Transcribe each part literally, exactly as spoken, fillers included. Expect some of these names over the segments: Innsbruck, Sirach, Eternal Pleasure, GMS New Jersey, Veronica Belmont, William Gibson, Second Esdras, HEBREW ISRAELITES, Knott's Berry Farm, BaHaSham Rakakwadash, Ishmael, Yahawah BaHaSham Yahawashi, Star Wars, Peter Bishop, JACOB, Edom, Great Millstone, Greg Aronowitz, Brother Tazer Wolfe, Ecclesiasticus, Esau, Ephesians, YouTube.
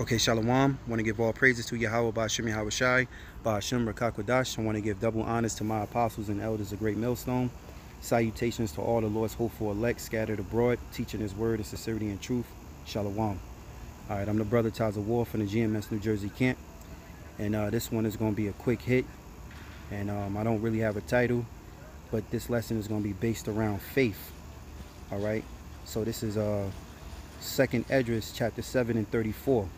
Okay, Shalom. I want to give all praises to Yahawah BaHaSham Yahawashi, BaHaSham Rakakwadash. I want to give double honors to my apostles and elders of Great Millstone. Salutations to all the Lord's hopeful elect scattered abroad, teaching his word in sincerity and truth. Shalom. All right, I'm the Brother Tazer Wolfe from the G M S New Jersey camp. And uh, this one is going to be a quick hit. And um, I don't really have a title, but this lesson is going to be based around faith. All right. So this is uh, Second Esdras, chapter seven and thirty-four.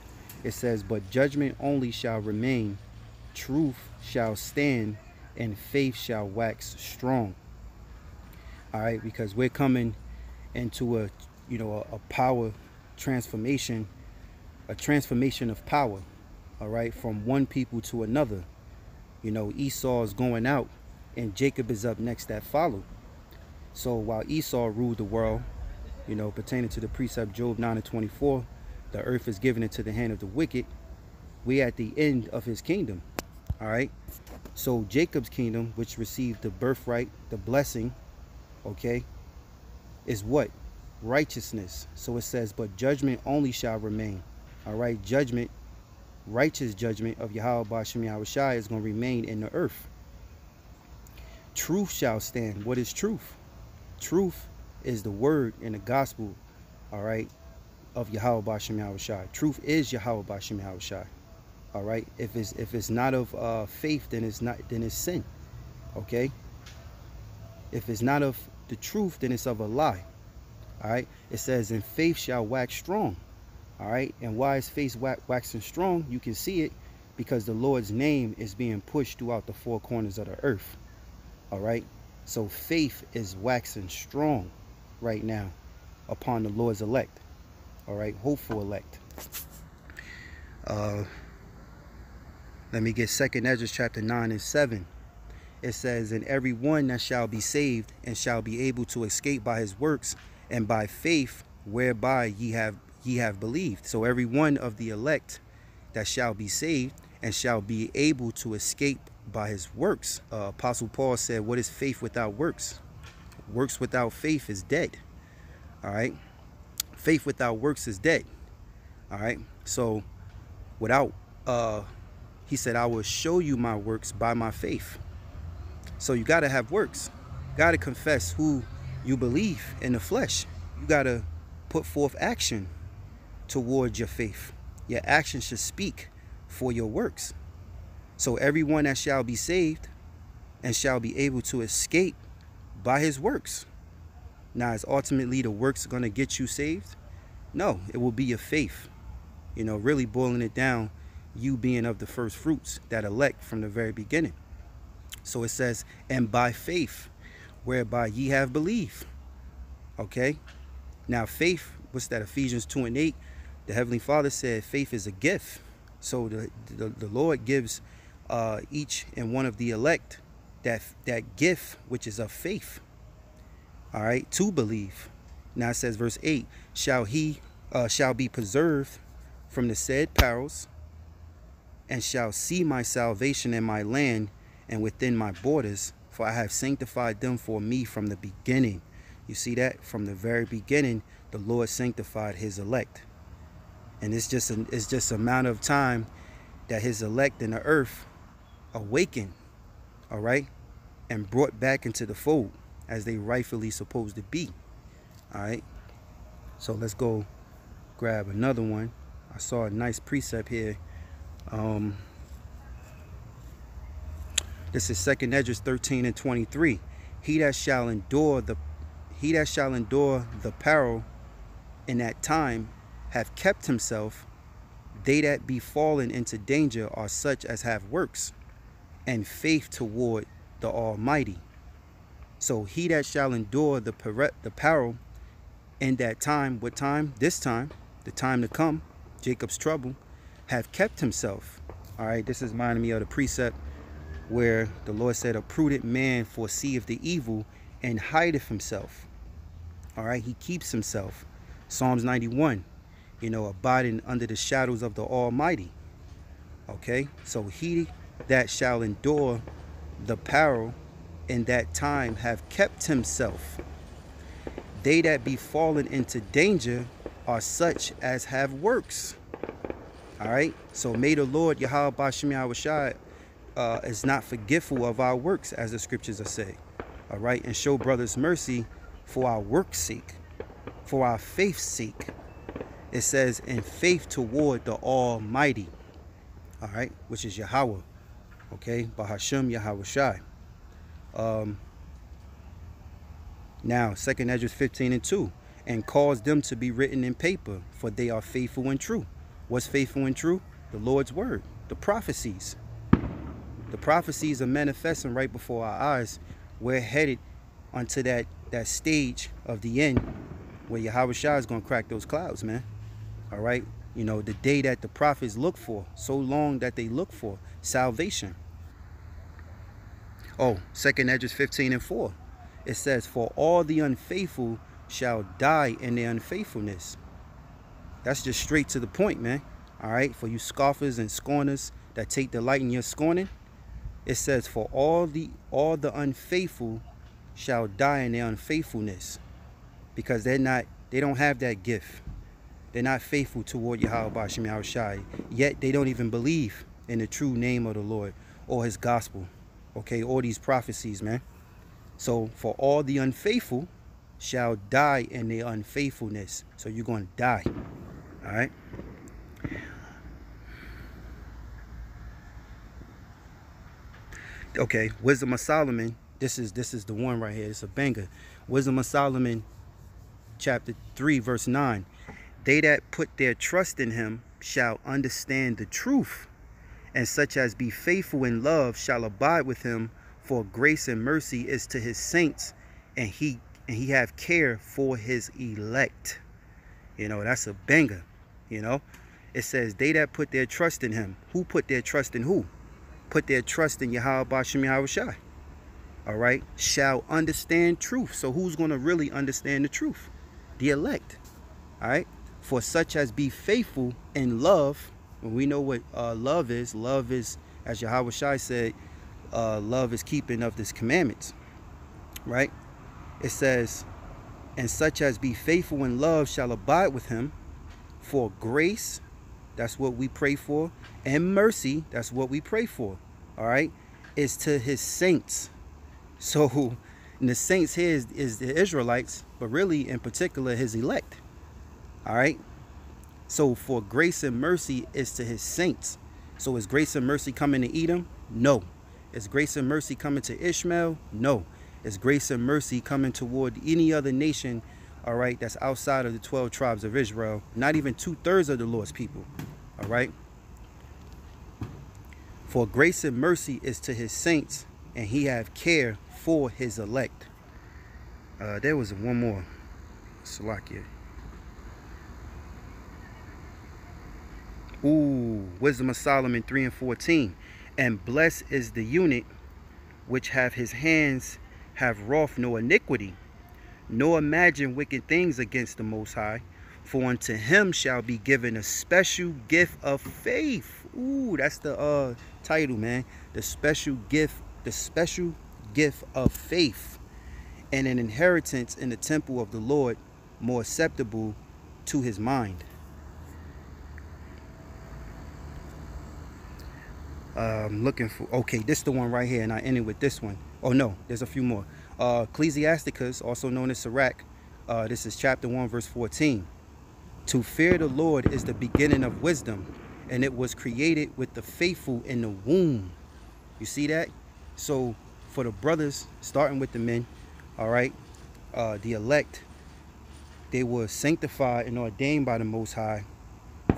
It says, but judgment only shall remain, truth shall stand, and faith shall wax strong. All right, because we're coming into a, you know, a, a power transformation, a transformation of power. All right, from one people to another. You know, Esau is going out and Jacob is up next that follow. So while Esau ruled the world, you know, pertaining to the precept Job nine and twenty-four, the earth is given into the hand of the wicked. We at the end of his kingdom. All right. So Jacob's kingdom, which received the birthright, the blessing, okay, is what? Righteousness. So it says, but judgment only shall remain. All right. Judgment, righteous judgment of Yahawah BaHaSham Yahawashi is going to remain in the earth. Truth shall stand. What is truth? Truth is the word in the gospel. All right. Of Yahawah BaHaSham Yahawashi. Truth is Yahawah BaHaSham Yahawashi. All right. If it's if it's not of uh, faith, then it's not then it's sin. Okay. If it's not of the truth, then it's of a lie. All right. It says, and faith shall wax strong. All right. And why is faith wax, waxing strong? You can see it because the Lord's name is being pushed throughout the four corners of the earth. All right. So faith is waxing strong right now upon the Lord's elect. All right, hopeful elect. Uh, let me get Second Esdras chapter nine and seven. It says, and every one that shall be saved and shall be able to escape by his works and by faith whereby ye have ye have believed. So every one of the elect that shall be saved and shall be able to escape by his works. Uh, Apostle Paul said, what is faith without works? Works without faith is dead. All right. Faith without works is dead. All right. So without, uh, he said, I will show you my works by my faith. So you got to have works. Got to confess who you believe in the flesh. You got to put forth action towards your faith. Your action should speak for your works. So everyone that shall be saved and shall be able to escape by his works. Now, is ultimately the works going to get you saved? No, it will be your faith. You know, really boiling it down, you being of the first fruits, that elect from the very beginning. So it says, and by faith, whereby ye have believed. Okay. Now, faith, what's that? Ephesians two and eight. The Heavenly Father said faith is a gift. So the, the, the Lord gives uh, each and one of the elect that, that gift, which is of faith. All right, to believe. Now it says, verse eight, shall he uh, shall be preserved from the said perils, and shall see my salvation in my land and within my borders, for I have sanctified them for me from the beginning. You see that? From the very beginning, the Lord sanctified his elect. And it's just an, it's just a amount of time that his elect in the earth awakened, all right, and brought back into the fold, as they rightfully supposed to be. All right. So let's go grab another one. I saw a nice precept here. Um, this is Second Esdras thirteen and twenty-three. He that shall endure the he that shall endure the peril in that time hath kept himself. They that be fallen into danger are such as have works and faith toward the Almighty. So he that shall endure the the peril in that time, what time? This time, the time to come, Jacob's trouble, have kept himself. All right, this is reminding me of the precept where the Lord said, a prudent man foreseeth the evil and hideth himself. All right, he keeps himself. Psalms ninety-one, you know, abiding under the shadows of the Almighty. Okay, so he that shall endure the peril in that time have kept himself. They that be fallen into danger are such as have works All right. So may the Lord Yahawah BaHaSham Yahawashi uh, is not forgetful of our works, as the scriptures are saying. All right. And show brothers mercy for our work's sake, for our faith's sake. It says, in faith toward the Almighty. All right. Which is Yahawah. Okay. BaHaSham Yahawashi. Um, now, Second Esdras fifteen and two. And cause them to be written in paper, for they are faithful and true. What's faithful and true? The Lord's word, the prophecies. The prophecies are manifesting right before our eyes. We're headed onto that, that stage of the end where Yahawashi is going to crack those clouds, man. All right? You know, the day that the prophets look for, so long that they look for salvation. Oh, Second Esdras fifteen and four. It says, for all the unfaithful shall die in their unfaithfulness. That's just straight to the point, man. All right, for you scoffers and scorners that take delight in your scorning, it says, for all the all the unfaithful shall die in their unfaithfulness, because they're not, they don't have that gift. They're not faithful toward Yahawah BaHaSham Yahawashi, yet they don't even believe in the true name of the Lord or his gospel, okay, all these prophecies, man. So for all the unfaithful shall die in their unfaithfulness. So you're going to die. All right. Okay. Wisdom of Solomon. This is this is the one right here. It's a banger. Wisdom of Solomon, chapter three, verse nine. They that put their trust in him shall understand the truth, and such as be faithful in love shall abide with him. For grace and mercy is to his saints, and he. And he have care for his elect. You know, that's a banger. You know, it says they that put their trust in him. Who put their trust in who? Put their trust in Yahawah BaHaSham Yahawashi. All right. Shall understand truth. So who's going to really understand the truth? The elect. All right. For such as be faithful in love. When we know what uh, love is. Love is, as Yahawashi said, uh, love is keeping of his commandments. Right. It says, and such as be faithful in love shall abide with him, for grace, that's what we pray for, and mercy, that's what we pray for, all right, is to his saints. So, and the saints here is, is the Israelites, but really in particular his elect, all right? So for grace and mercy is to his saints. So is grace and mercy coming to Edom? No. Is grace and mercy coming to Ishmael? No. Is grace and mercy coming toward any other nation, all right, that's outside of the twelve tribes of Israel, not even two-thirds of the Lord's people, all right? For grace and mercy is to his saints, and he have care for his elect. Uh, there was one more. Salakia. Ooh, Wisdom of Solomon three and fourteen. And blessed is the unit which have his hands have wrought no iniquity, nor imagine wicked things against the Most High, for unto him shall be given a special gift of faith. Ooh, that's the uh, title, man. The special gift, the special gift of faith, and an inheritance in the temple of the Lord, more acceptable to his mind. Uh, I'm looking for, okay, this is the one right here, and I ended with this one. Oh no, there's a few more. Uh, Ecclesiasticus, also known as Sirach, uh, this is chapter one, verse fourteen. To fear the Lord is the beginning of wisdom, and it was created with the faithful in the womb. You see that? So for the brothers, starting with the men, all right, uh, the elect, they were sanctified and ordained by the Most High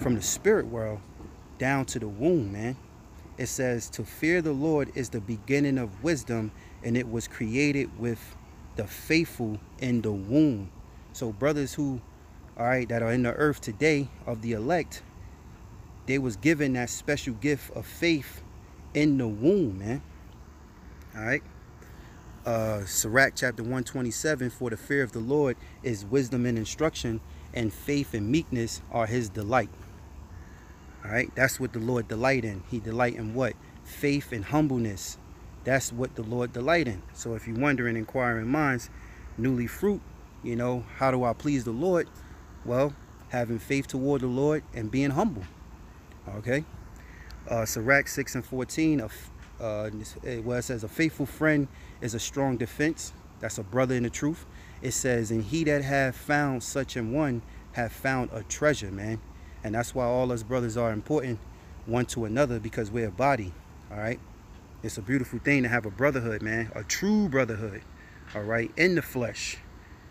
from the spirit world down to the womb, man. It says to fear the Lord is the beginning of wisdom, and it was created with the faithful in the womb. So brothers who, all right, that are in the earth today of the elect, they was given that special gift of faith in the womb, man. All right. Uh, Sirach chapter one twenty-seven, for the fear of the Lord is wisdom and instruction, and faith and meekness are his delight. All right, that's what the Lord delight in. He delight in what? Faith and humbleness. That's what the Lord delight in. So if you're wondering, inquiring minds, newly fruit, you know, how do I please the Lord? Well, having faith toward the Lord and being humble. Okay. Uh, Sirach six and fourteen, uh, uh, where it says, a faithful friend is a strong defense. That's a brother in the truth. It says, and he that hath found such an one hath found a treasure, man. And that's why all us brothers are important one to another, because we're a body. All right. It's a beautiful thing to have a brotherhood, man. A true brotherhood. All right. In the flesh,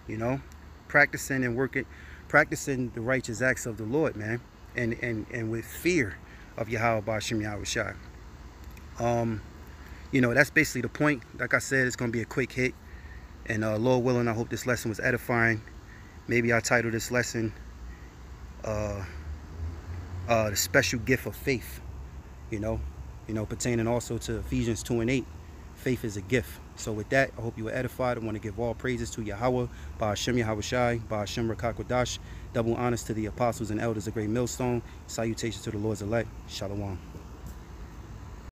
you know, practicing and working, practicing the righteous acts of the Lord, man. And, and, and with fear of Yahawah BaHaSham Yahawashi. Um, you know, that's basically the point. Like I said, it's going to be a quick hit. And uh, Lord willing, I hope this lesson was edifying. Maybe I'll title this lesson, uh, uh, The Special Gift of Faith. You know, you know, pertaining also to Ephesians two and eight. Faith is a gift. So with that, I hope you were edified. I want to give all praises to Yahawah BaHaSham Yahawashi, BaHaSham Rakakwadash. Double honors to the apostles and elders of Great Millstone. Salutations to the Lord's elect. Shalom.